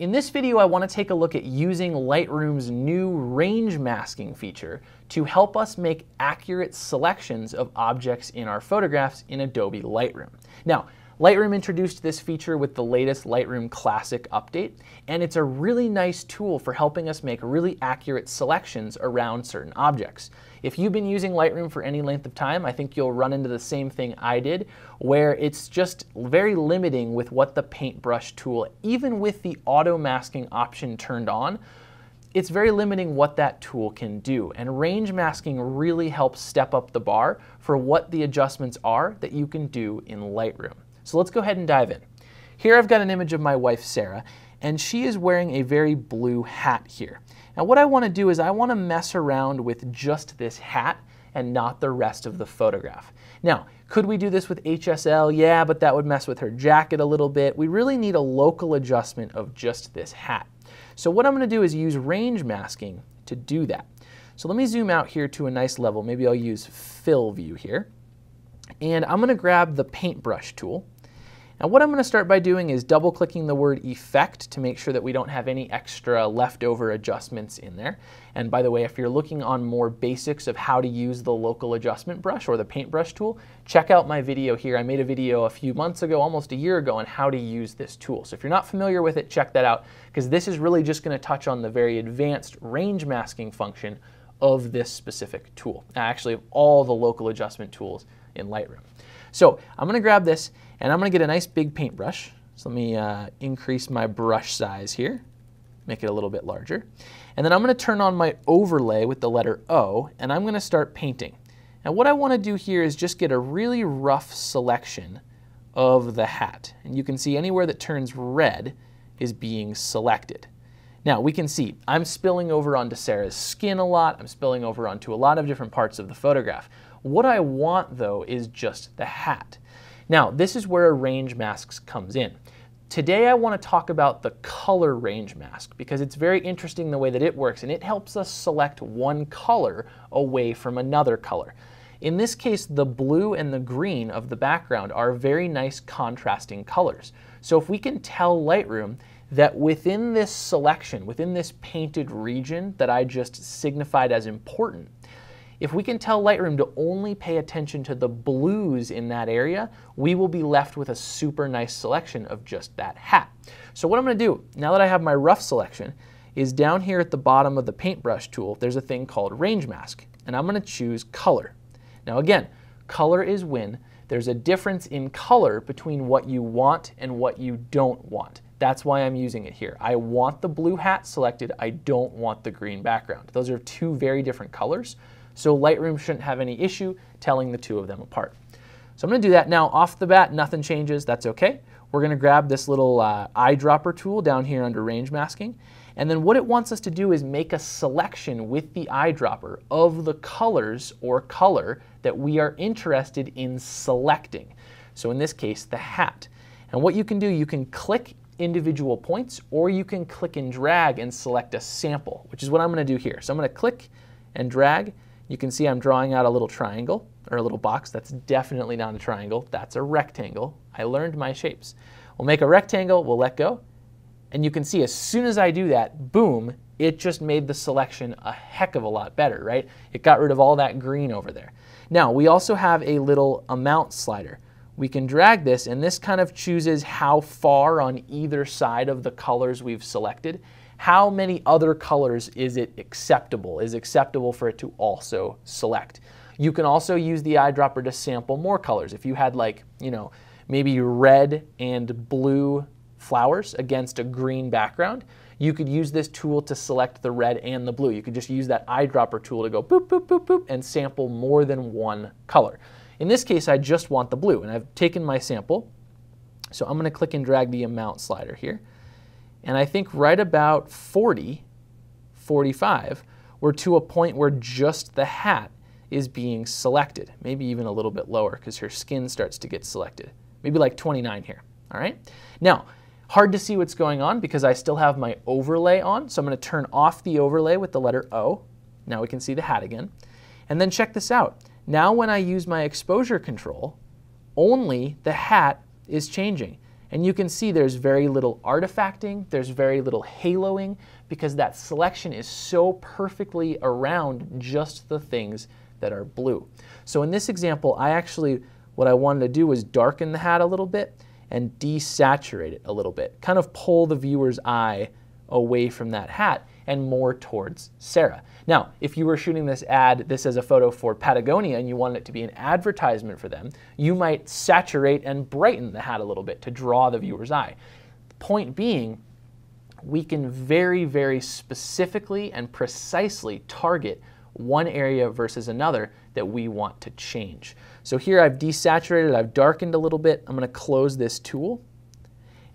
In this video, I want to take a look at using Lightroom's new range masking feature to help us make accurate selections of objects in our photographs in Adobe Lightroom. Now, Lightroom introduced this feature with the latest Lightroom Classic update, and it's a really nice tool for helping us make really accurate selections around certain objects. If you've been using Lightroom for any length of time, I think you'll run into the same thing I did, where it's just very limiting with what the paintbrush tool, even with the auto masking option turned on, it's very limiting what that tool can do. And range masking really helps step up the bar for what the adjustments are that you can do in Lightroom. So let's go ahead and dive in. Here I've got an image of my wife, Sarah, and she is wearing a very blue hat here. Now what I want to do is I want to mess around with just this hat and not the rest of the photograph. Now, could we do this with HSL? Yeah, but that would mess with her jacket a little bit. We really need a local adjustment of just this hat. So what I'm going to do is use range masking to do that. So let me zoom out here to a nice level. Maybe I'll use fill view here. And I'm going to grab the paintbrush tool. Now what I'm going to start by doing is double clicking the word effect to make sure that we don't have any extra leftover adjustments in there. And by the way, if you're looking on more basics of how to use the local adjustment brush or the paintbrush tool, check out my video here. I made a video a few months ago, almost a year ago, on how to use this tool. So if you're not familiar with it, check that out, because this is really just going to touch on the very advanced range masking function of this specific tool. Actually, of all the local adjustment tools in Lightroom. So I'm going to grab this and I'm going to get a nice big paintbrush. So let me increase my brush size here, make it a little bit larger. And then I'm going to turn on my overlay with the letter O and I'm going to start painting. Now what I want to do here is just get a really rough selection of the hat. And you can see anywhere that turns red is being selected. Now we can see I'm spilling over onto Sarah's skin a lot. I'm spilling over onto a lot of different parts of the photograph. What I want though is just the hat. Now this is where a range mask comes in. Today I want to talk about the color range mask because it's very interesting the way that it works, and it helps us select one color away from another color. In this case, the blue and the green of the background are very nice contrasting colors. So if we can tell Lightroom that within this selection, within this painted region that I just signified as important, if we can tell Lightroom to only pay attention to the blues in that area, we will be left with a super nice selection of just that hat. So what I'm going to do, now that I have my rough selection, is down here at the bottom of the paintbrush tool, there's a thing called range mask, and I'm going to choose color. Now again, color is when there's a difference in color between what you want and what you don't want. That's why I'm using it here. I want the blue hat selected. I don't want the green background. Those are two very different colors. So Lightroom shouldn't have any issue telling the two of them apart. So I'm going to do that now. Off the bat, nothing changes. That's okay. We're going to grab this little eyedropper tool down here under range masking. And then what it wants us to do is make a selection with the eyedropper of the colors or color that we are interested in selecting. So in this case, the hat. And what you can do, you can click individual points, or you can click and drag and select a sample, which is what I'm going to do here. So I'm going to click and drag. You can see I'm drawing out a little triangle or a little box. That's definitely not a triangle. That's a rectangle. I learned my shapes. We'll make a rectangle. We'll let go. And you can see as soon as I do that, boom, it just made the selection a heck of a lot better, right? It got rid of all that green over there. Now, we also have a little amount slider. We can drag this, and this kind of chooses how far on either side of the colors we've selected. How many other colors is it acceptable? Is acceptable for it to also select. You can also use the eyedropper to sample more colors. If you had, like, you know, maybe red and blue flowers against a green background, you could use this tool to select the red and the blue. You could just use that eyedropper tool to go boop, boop, boop, boop, and sample more than one color. In this case, I just want the blue, and I've taken my sample. So I'm going to click and drag the amount slider here. And I think right about 40, 45, we're to a point where just the hat is being selected. Maybe even a little bit lower because her skin starts to get selected. Maybe like 29 here, all right? Now, hard to see what's going on because I still have my overlay on. So I'm going to turn off the overlay with the letter O. Now we can see the hat again. And then check this out. Now when I use my exposure control, only the hat is changing. And you can see there's very little artifacting, there's very little haloing, because that selection is so perfectly around just the things that are blue. So in this example, what I wanted to do was darken the hat a little bit and desaturate it a little bit, kind of pull the viewer's eye away from that hat and more towards Sarah. Now, if you were shooting this ad, this as a photo for Patagonia, and you wanted it to be an advertisement for them, you might saturate and brighten the hat a little bit to draw the viewer's eye. Point being, we can very, very specifically and precisely target one area versus another that we want to change. So here I've desaturated, I've darkened a little bit. I'm going to close this tool,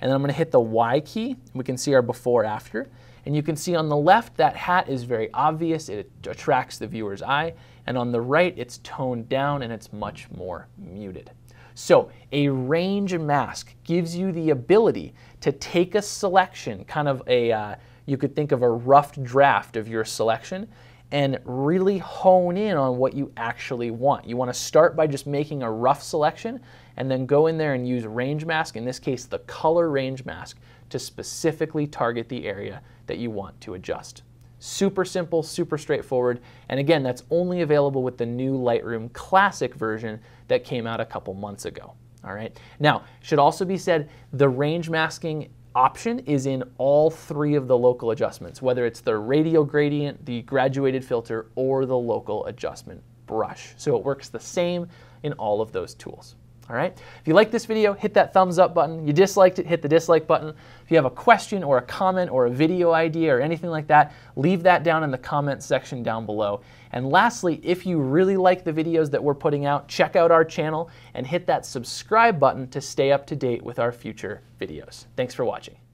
and then I'm going to hit the Y key. We can see our before after. And you can see on the left, that hat is very obvious. It attracts the viewer's eye. And on the right, it's toned down and it's much more muted. So a range mask gives you the ability to take a selection, kind of a, you could think of a rough draft of your selection, and really hone in on what you actually want. You want to start by just making a rough selection and then go in there and use range mask, in this case, the color range mask, to specifically target the area that you want to adjust. Super simple, super straightforward, and again, that's only available with the new Lightroom Classic version that came out a couple months ago. All right. Now, should also be said, the range masking option is in all three of the local adjustments, whether it's the radial gradient, the graduated filter, or the local adjustment brush. So it works the same in all of those tools. All right. If you like this video, hit that thumbs up button. You disliked it, hit the dislike button. If you have a question or a comment or a video idea or anything like that, leave that down in the comment section down below. And lastly, if you really like the videos that we're putting out, check out our channel and hit that subscribe button to stay up to date with our future videos. Thanks for watching.